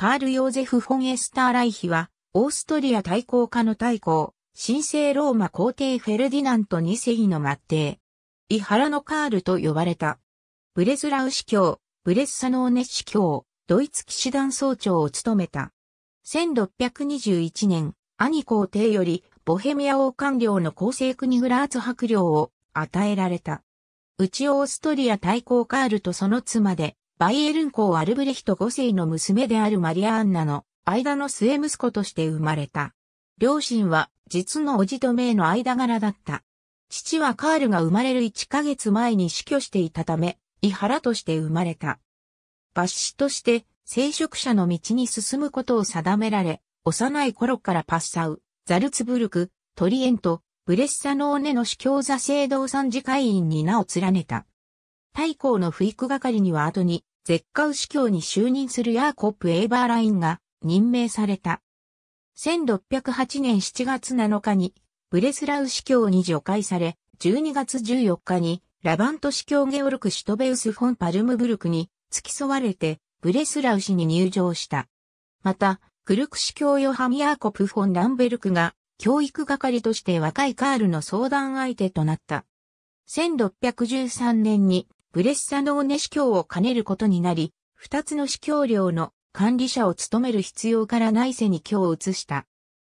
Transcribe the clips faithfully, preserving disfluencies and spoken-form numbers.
カール・ヨーゼフ・フォン・エスターライヒは、オーストリア大公家の大公、神聖ローマ皇帝フェルディナントにせいの末帝。イ・原のカールと呼ばれた。ブレスラウ司教、ブレッサノーネ司教、ドイツ騎士団総長を務めた。せんろっぴゃくにじゅういちねん、兄皇帝より、ボヘミア王冠領の公正国グラーツ伯領を与えられた。内オーストリア大公カールとその妻で、バイエルン公アルブレヒトごせいの娘であるマリア・アンナの間の末息子として生まれた。両親は実の叔父と姪の間柄だった。父はカールが生まれるいっかげつまえに死去していたため、イ・原として生まれた。抜子として、聖職者の道に進むことを定められ、幼い頃からパッサウ、ザルツブルク、トリエント、ブレッサノーネの司教座聖堂参事会員に名を連ねた。大公の不育係には後に、ゼッカウ司教に就任するヤーコップ・エーバーラインが任命された。せんろっぴゃくはちねんしちがつなのかに、ブレスラウ司教に除外され、じゅうにがつじゅうよっかに、ラバント司教ゲオルク・シュトベウス・フォン・パルムブルクに付き添われて、ブレスラウ市に入城した。また、クルク司教ヨハン・ヤーコプ・フォン・ランベルクが、教育係として若いカールの相談相手となった。せんろっぴゃくじゅうさんねんに、ブレッサノーネ司教を兼ねることになり、二つの司教領の管理者を務める必要から内世に居を移した。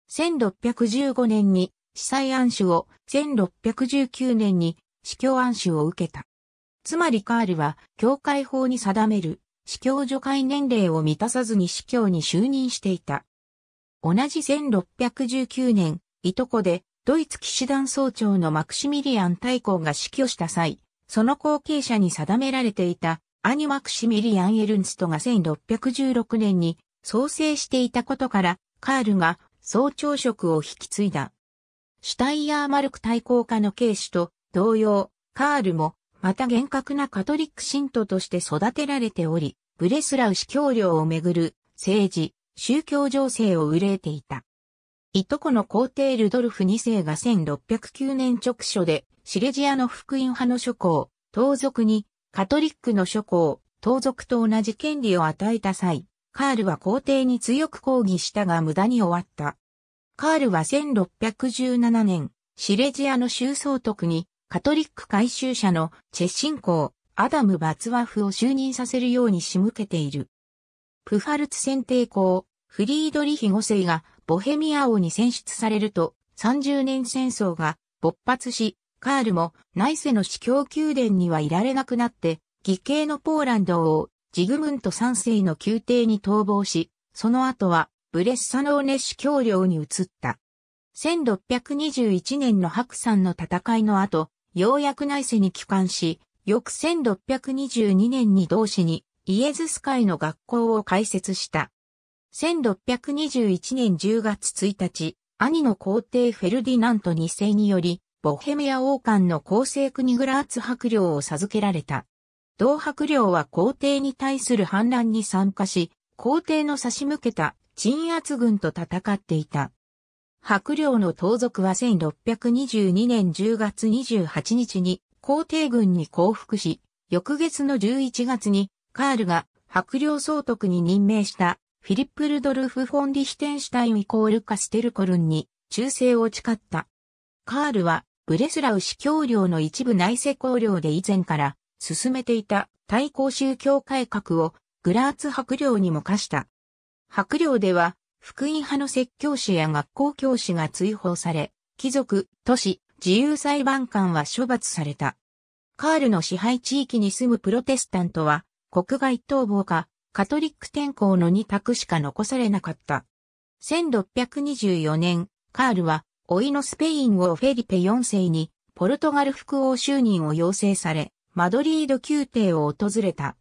せんろっぴゃくじゅうごねんに司祭安守を、せんろっぴゃくじゅうきゅうねんに司教安守を受けた。つまりカールは、教会法に定める司教除外年齢を満たさずに司教に就任していた。同じせんろっぴゃくじゅうきゅうねん、いとこで、ドイツ騎士団総長のマクシミリアン大公が死去した際、その後継者に定められていた兄マクシミリアン・エルンストがせんろっぴゃくじゅうろくねんに創生していたことから、カールが総長職を引き継いだ。シュタイヤーマルク大公家の継子と同様、カールもまた厳格なカトリック信徒として育てられており、ブレスラウ司教領をめぐる政治、宗教情勢を憂えていた。いとこの皇帝ルドルフにせいがせんろっぴゃくきゅうねん直書で、シレジアの福音派の諸侯、盗賊に、カトリックの諸侯、盗賊と同じ権利を与えた際、カールは皇帝に強く抗議したが無駄に終わった。カールはせんろっぴゃくじゅうななねん、シレジアの州総督に、カトリック改宗者のチェシン公、アダム・バツワフを就任させるように仕向けている。プファルツ選帝公、フリードリヒごせいが、ボヘミア王に選出されると、さんじゅうねんせんそうが勃発し、カールも内世の司教宮殿にはいられなくなって、義兄のポーランド王、ジグムントさんせいの宮廷に逃亡し、その後はブレッサノーネ司教領に移った。せんろっぴゃくにじゅういちねんの白山の戦いの後、ようやく内世に帰還し、翌せんろっぴゃくにじゅうにねんに同市にイエズス会の学校を開設した。せんろっぴゃくにじゅういちねんじゅうがつついたち、兄の皇帝フェルディナントにせいにより、ボヘミア王冠の公正国グラーツ伯領を授けられた。同伯領は皇帝に対する反乱に参加し、皇帝の差し向けた鎮圧軍と戦っていた。伯領の盗賊はせんろっぴゃくにじゅうにねんじゅうがつにじゅうはちにちに皇帝軍に降伏し、翌月のじゅういちがつにカールが伯領総督に任命した。フィリップ・ルドルフ・フォン・リヒテンシュタイン=カステルコルンに忠誠を誓った。カールはブレスラウ司教領の一部内世公領で以前から進めていた対抗宗教改革をグラーツ伯領にも課した。伯領では福音派の説教師や学校教師が追放され、貴族、都市、自由裁判官は処罰された。カールの支配地域に住むプロテスタントは国外逃亡か、カトリック転向のに択しか残されなかった。せんろっぴゃくにじゅうよねん、カールは、甥のスペイン王フェリペよんせいに、ポルトガル副王就任を要請され、マドリード宮廷を訪れた。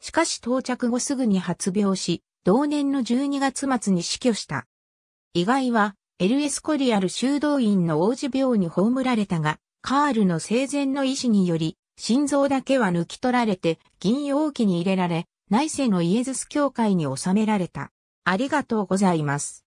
しかし到着後すぐに発病し、同年のじゅうにがつまつに死去した。遺骸は、エルエスコリアル修道院の王子廟に葬られたが、カールの生前の意思により、心臓だけは抜き取られて、銀容器に入れられ、内世のイエズス教会に納められた。ありがとうございます。